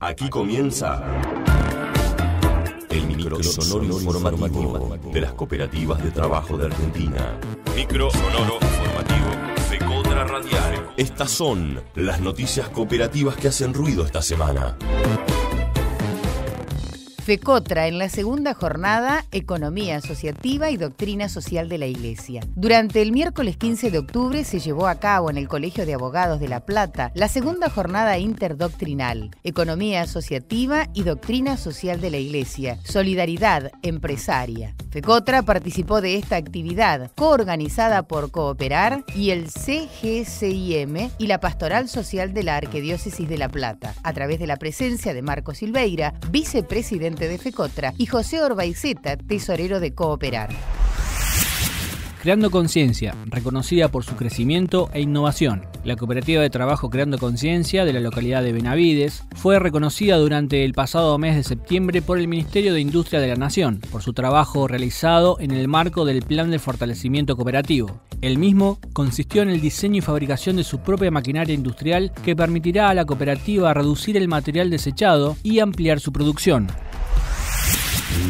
Aquí comienza el micro sonoro informativo de las cooperativas de trabajo de Argentina. Micro sonoro informativo FECOOTRA Radial. Estas son las noticias cooperativas que hacen ruido esta semana. FECOOTRA en la segunda jornada Economía Asociativa y Doctrina Social de la Iglesia. Durante el miércoles 15 de octubre se llevó a cabo en el Colegio de Abogados de La Plata la segunda jornada interdoctrinal Economía Asociativa y Doctrina Social de la Iglesia, Solidaridad Empresaria. FECOOTRA participó de esta actividad coorganizada por Cooperar y el CGCIM y la Pastoral Social de la Arquidiócesis de La Plata, a través de la presencia de Marco Silveira, vicepresidente de FECOOTRA, y José Orbaizeta, tesorero de Cooperar. Creando Conciencia, reconocida por su crecimiento e innovación. La cooperativa de trabajo Creando Conciencia de la localidad de Benavides fue reconocida durante el pasado mes de septiembre por el Ministerio de Industria de la Nación por su trabajo realizado en el marco del Plan de Fortalecimiento Cooperativo. El mismo consistió en el diseño y fabricación de su propia maquinaria industrial que permitirá a la cooperativa reducir el material desechado y ampliar su producción.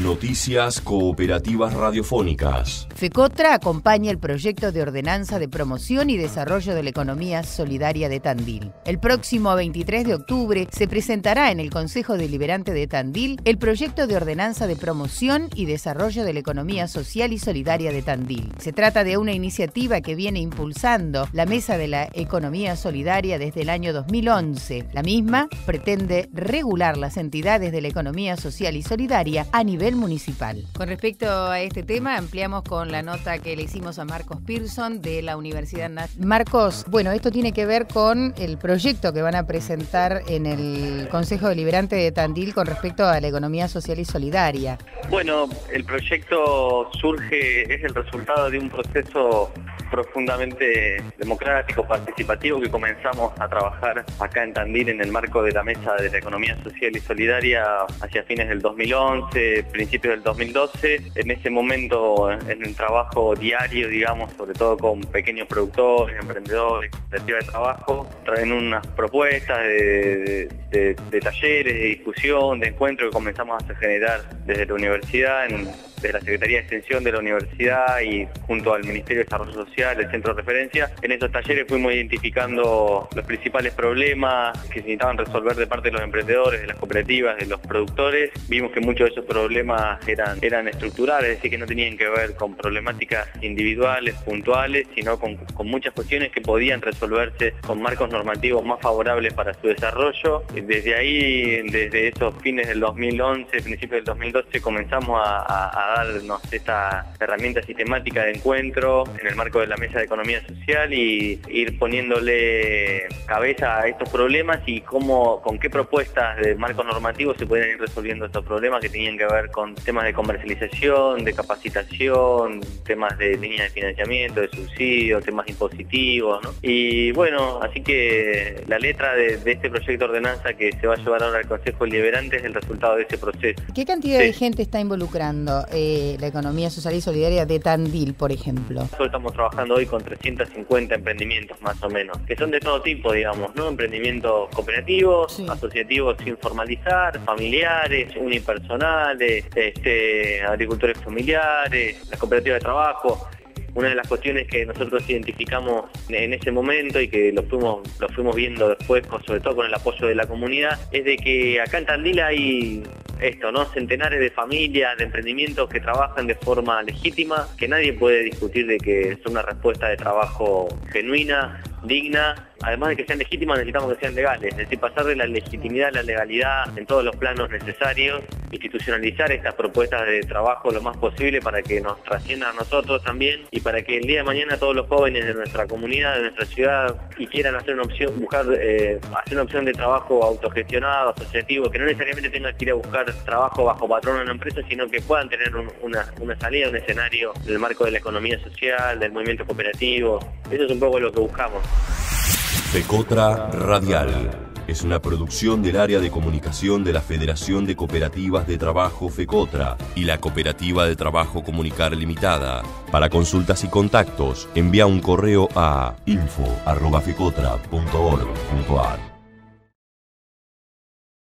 Noticias Cooperativas Radiofónicas. FECOOTRA acompaña el proyecto de ordenanza de promoción y desarrollo de la economía solidaria de Tandil. El próximo 23 de octubre se presentará en el Consejo Deliberante de Tandil el proyecto de ordenanza de promoción y desarrollo de la economía social y solidaria de Tandil. Se trata de una iniciativa que viene impulsando la Mesa de la Economía Solidaria desde el año 2011. La misma pretende regular las entidades de la economía social y solidaria a nivel municipal. Con respecto a este tema, ampliamos con la nota que le hicimos a Marcos Pearson de la Universidad Nacional. Marcos, bueno, esto tiene que ver con el proyecto que van a presentar en el Consejo Deliberante de Tandil con respecto a la economía social y solidaria. Bueno, el proyecto surge, es el resultado de un proceso profundamente democrático, participativo, que comenzamos a trabajar acá en Tandil en el marco de la Mesa de la Economía Social y Solidaria hacia fines del 2011, principios del 2012, en ese momento en el trabajo diario, digamos, sobre todo con pequeños productores, emprendedores, cooperativas de trabajo, traen unas propuestas de talleres, de discusión, de encuentro que comenzamos a generar desde la universidad, desde la Secretaría de Extensión de la Universidad y junto al Ministerio de Desarrollo Social, el Centro de Referencia. En esos talleres fuimos identificando los principales problemas que se necesitaban resolver de parte de los emprendedores, de las cooperativas, de los productores. Vimos que muchos de esos problemas eran estructurales, es decir, que no tenían que ver con problemáticas individuales, puntuales, sino con muchas cuestiones que podían resolverse con marcos normativos más favorables para su desarrollo. Desde ahí, desde esos fines del 2011, principios del 2012, comenzamos a darnos esta herramienta sistemática de encuentro en el marco de la Mesa de Economía Social y ir poniéndole cabeza a estos problemas y con qué propuestas de marco normativo se pueden ir resolviendo estos problemas que tenían que ver con temas de comercialización, de capacitación, temas de líneas de financiamiento, de subsidio, temas impositivos, ¿no? Y bueno, así que la letra de este proyecto de ordenanza que se va a llevar ahora al Consejo Deliberante es el resultado de ese proceso. ¿Qué cantidad de gente está involucrando la economía social y solidaria de Tandil, por ejemplo? Nosotros estamos trabajando hoy con 350 emprendimientos más o menos, que son de todo tipo, digamos, ¿no? Emprendimientos cooperativos, sí, asociativos sin formalizar, familiares, unipersonales, agricultores familiares, las cooperativas de trabajo. Una de las cuestiones que nosotros identificamos en ese momento y que lo fuimos viendo después, sobre todo con el apoyo de la comunidad, es de que acá en Tandil hay centenares de familias, de emprendimientos que trabajan de forma legítima, que nadie puede discutir de que es una respuesta de trabajo genuina, digna. Además de que sean legítimas, necesitamos que sean legales, es decir, pasar de la legitimidad a la legalidad en todos los planos necesarios, institucionalizar estas propuestas de trabajo lo más posible para que nos trasciendan a nosotros también y para que el día de mañana todos los jóvenes de nuestra comunidad, de nuestra ciudad, y quieran hacer una opción, hacer una opción de trabajo autogestionado, asociativo, que no necesariamente tengan que ir a buscar trabajo bajo patrón en una empresa, sino que puedan tener una salida, un escenario en el marco de la economía social, del movimiento cooperativo. Eso es un poco lo que buscamos. FECOOTRA Radial es una producción del área de comunicación de la Federación de Cooperativas de Trabajo FECOOTRA y la Cooperativa de Trabajo Comunicar Limitada. Para consultas y contactos, envía un correo a info@fecotra.org.ar.